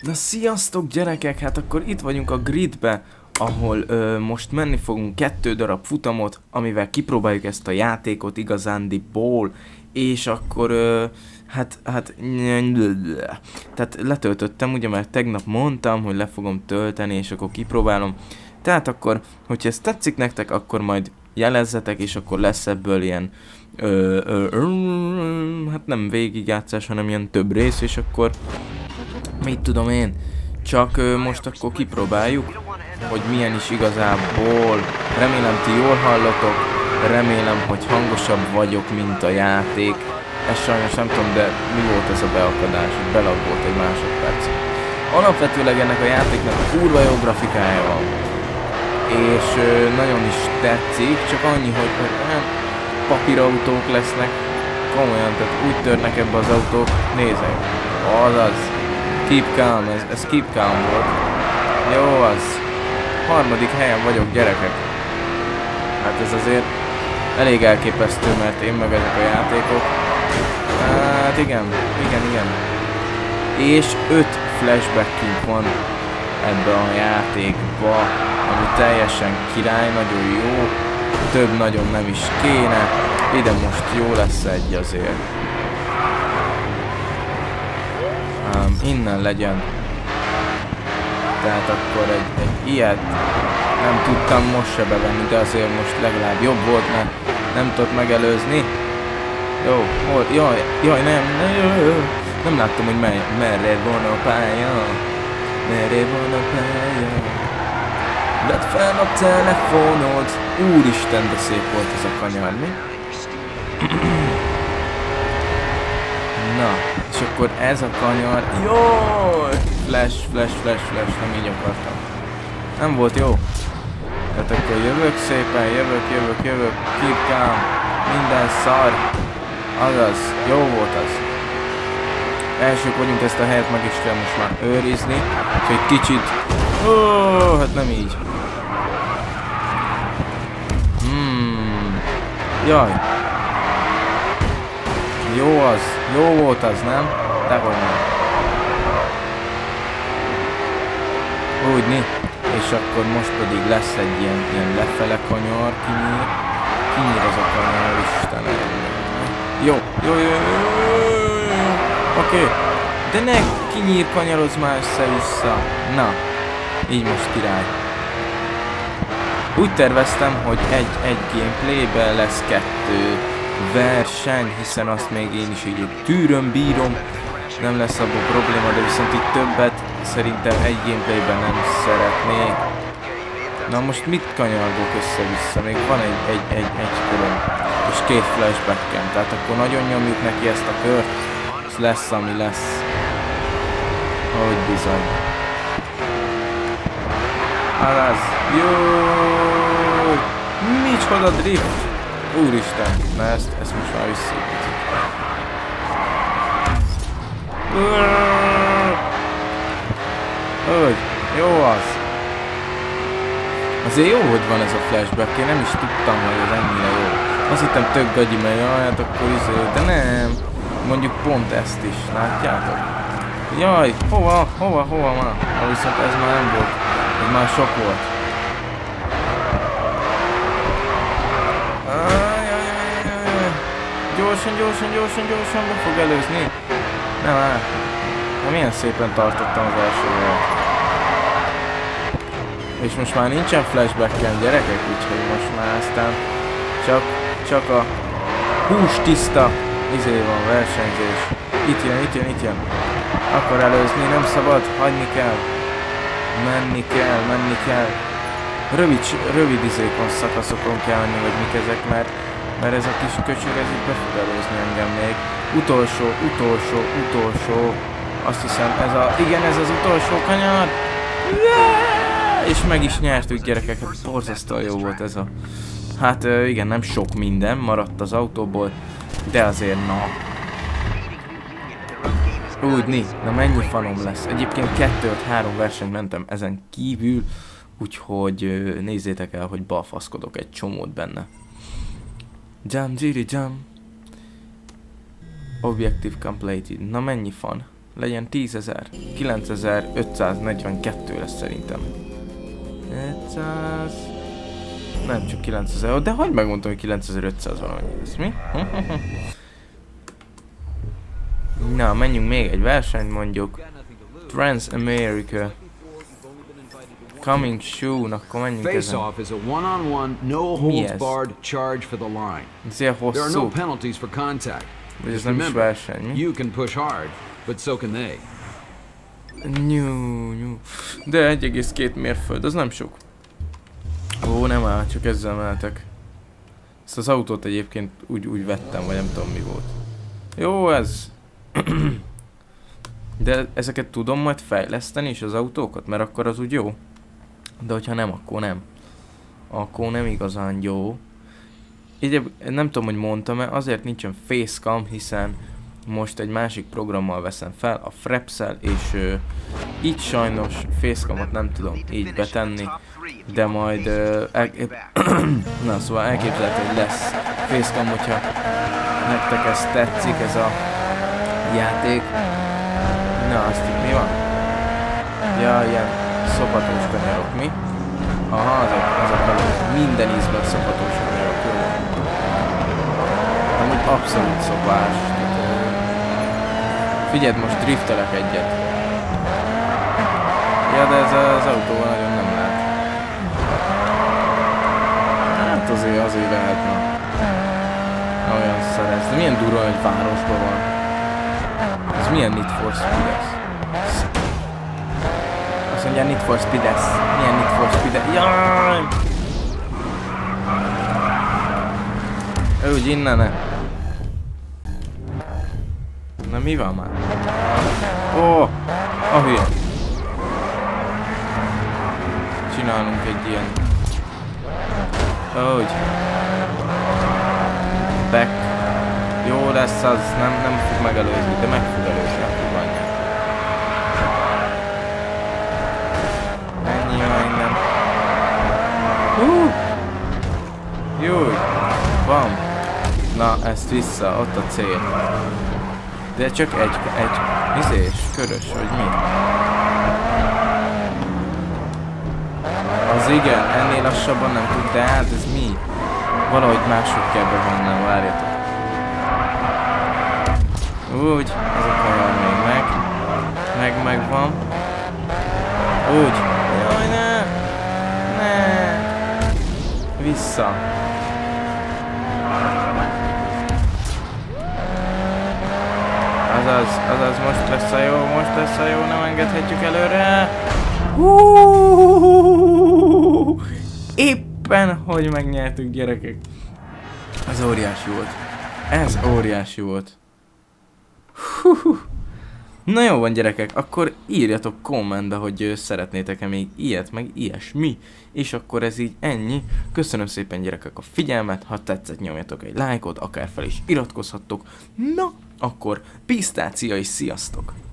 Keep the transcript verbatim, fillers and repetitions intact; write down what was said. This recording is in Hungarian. Na sziasztok gyerekek, hát akkor itt vagyunk a gridbe, ahol ö, most menni fogunk kettő darab futamot, amivel kipróbáljuk ezt a játékot igazándiból, és akkor ö, hát, hát tehát letöltöttem, ugye, mert tegnap mondtam, hogy le fogom tölteni, és akkor kipróbálom. Tehát akkor, hogyha ez tetszik nektek, akkor majd jelezzetek, és akkor lesz ebből ilyen ö, ö, ö, ö, hát nem végigjátszás, hanem ilyen több rész, és akkor mit tudom én, csak ö, most akkor kipróbáljuk, hogy milyen is igazából. Remélem ti jól hallotok, remélem, hogy hangosabb vagyok, mint a játék. Ez sajnos nem tudom, de mi volt ez a beakadás, hogy belaggolt egy másodperc. Alapvetőleg ennek a játéknak a kurva jó grafikája van, és ö, nagyon is tetszik, csak annyi, hogy nem papírautók lesznek, komolyan, tehát úgy törnek ebbe az autók, nézzek, azaz. Keep calm, ez, ez keep calm volt. Jó az. Harmadik helyen vagyok, gyerekek. Hát ez azért elég elképesztő, mert én meg ezek a játékok. Hát igen, igen, igen. És öt flashbackünk van ebbe a játékba, ami teljesen király, nagyon jó. Több nagyon nem is kéne. Ide most jó lesz egy azért. Innen legyen. Tehát akkor egy, egy ilyet nem tudtam most se bevenni, de azért most legalább jobb volt, mert nem tudott megelőzni. Jó, hol? Jaj, jaj, nem, nem, nem láttam, hogy merre, merre van a pálya. Merre van a pálya. Vedd fel a telefonod. Úristen, de szép volt ez a kanyar, mi? Na, és akkor ez a kanyar... Jaj! Flash, flash, flash, flash, nem így akartam. Nem volt jó. Tehát akkor jövök szépen, jövök, jövök, jövök, keep calm, minden szar. Azaz, jó volt az. Elsők vagyunk, ezt a helyet meg is kell most már őrizni. Úgyhogy kicsit... Ó, hát nem így. Hmm. Jaj. Jó az, jó volt az, nem? Dehogy nem. Úgyni. És akkor most pedig lesz egy ilyen, ilyen lefele kanyar, kinyír. Kinyír az a kanyar, Istenem. Jó, jó, jó, jó, jó. Oké. Okay. De ne kinyír, kanyarodz már össze-vissza. Na, így most király. Úgy terveztem, hogy egy-egy gameplayben lesz kettő verseny, hiszen azt még én is így tűröm, bírom, nem lesz abban probléma, de viszont itt többet szerintem egy gameplayben nem szeretnék. Na most mit kanyargok össze-vissza? Még van egy, egy, egy, egy külön, és két flashbackem, tehát akkor nagyon nyomjuk neki ezt a kört, és lesz, ami lesz. Ahogy bizony. Azaz, jó! Micsoda drift! Úristen, na ezt, ezt most már visszépítik. Ögy, jó az. Azért jó, hogy van ez a flashback, én nem is tudtam, hogy ez ennyire jó. Azt hittem tök gagyi, mert jaj, hát akkor izé, de nem. Mondjuk pont ezt is, látjátok? Jaj, hova, hova, hova már? Ah, viszont ez már nem volt, ez már sok volt. Gyorsan, gyorsan, gyorsan, gyorsan, meg fog előzni. Nem áll. Na milyen szépen tartottam az elsővel. És most már nincsen flashback-en, gyerekek, úgyhogy most már aztán csak, csak a hústiszta izé van, versenyzés. Itt jön, itt jön, itt jön. Akkor előzni nem szabad, hagyni kell. Menni kell, menni kell. Rövid, rövid izékon, szakaszokon kell menni, hogy mik ezek, mert mert ez a kis köcsög, ez itt be fog előzni engem még. Utolsó, utolsó, utolsó. Azt hiszem ez a... Igen, ez az utolsó kanyar. És meg is nyertük, gyerekek. Borzasztóan jó volt ez a... Hát igen, nem sok minden maradt az autóból, de azért na. Úgyni, na mennyi fanom lesz. Egyébként kettő-három versenyt mentem ezen kívül, úgyhogy nézzétek el, hogy balfaszkodok egy csomót benne. Jam, Jiri, jam. Objective completed. Na mennyi fan? legyen tízezer. kilencezer-ötszáznegyvenkettő lesz szerintem. ötszáz... Nem, csak kilencezer. De hogy megmondtam, hogy kilencezer-ötszáz valami lesz, mi? Na, menjünk még egy versenyt mondjuk. Trans America. Coming soon, akkor menjünk ezen. Mi ez? Ezért hosszú. Vagy ez nem is verseny, mi? Nyú, nyú. De egy egész két mérföld, az nem sok. Ó, nem áll, csak ezzel mehetek. Ezt az autót egyébként úgy, úgy vettem, vagy nem tudom mi volt. Jó ez. De ezeket tudom majd fejleszteni is, az autókat, mert akkor az úgy jó. De hogyha nem, akkor nem. Akkor nem igazán jó. Így nem tudom, hogy mondtam-e, azért nincsen facecam, hiszen most egy másik programmal veszem fel, a Frepszel, és uh, így sajnos facecamot nem tudom így betenni, de majd uh, elkép... na szóval elképzelhető, hogy lesz facecam, hogyha nektek ez tetszik, ez a játék. Na, azt itt mi van? Ja, ilyen szopatós kanyarok, mi? Aha, azok, azok minden ízben szopatós kanyarok, jó. Amúgy abszolút szopás. Figyeld, most driftelek egyet. Ja, de ez az autóval nagyon nem lehet. Hát azért, azért lehetne. Olyan szerezni. Milyen durva, hogy városban van. Ez milyen Need for Speed ez? Azt mondja, Need for Speed ez. Milyen Need for Speed ez? Jaj! Úgy innen. Na mi van már? Ó! Oh, a hülye! Csinálunk egy ilyen. Úgy. Back. Jó lesz az, nem, nem fog megelőzni, de meg fog előzni a kibányát. Ennyi van innen. Hú! Júj! Bam! Na, ezt vissza, ott a cél. De csak egy, egy izés, körös, vagy mi? Az igen, ennél lassabban nem tud, de hát ez mi? Valahogy máshogy kell bevonnom, várjatok. Úgy, ez a kanyar még meg. Meg, megvan. Úgy. Jaj, ne! Ne! Vissza. Azaz, azaz, most lesz a jó, most lesz a jó, nem engedhetjük előre. Hú! Éppen, hogy megnyertük, gyerekek. Ez óriási volt. Ez óriási volt. Hú-hú. Na jó van gyerekek, akkor írjatok kommentbe, hogy szeretnétek-e még ilyet, meg ilyesmi. És akkor ez így ennyi. Köszönöm szépen gyerekek a figyelmet, ha tetszett nyomjatok egy lájkot, akár fel is iratkozhattok. Na, akkor pisztácia és sziasztok!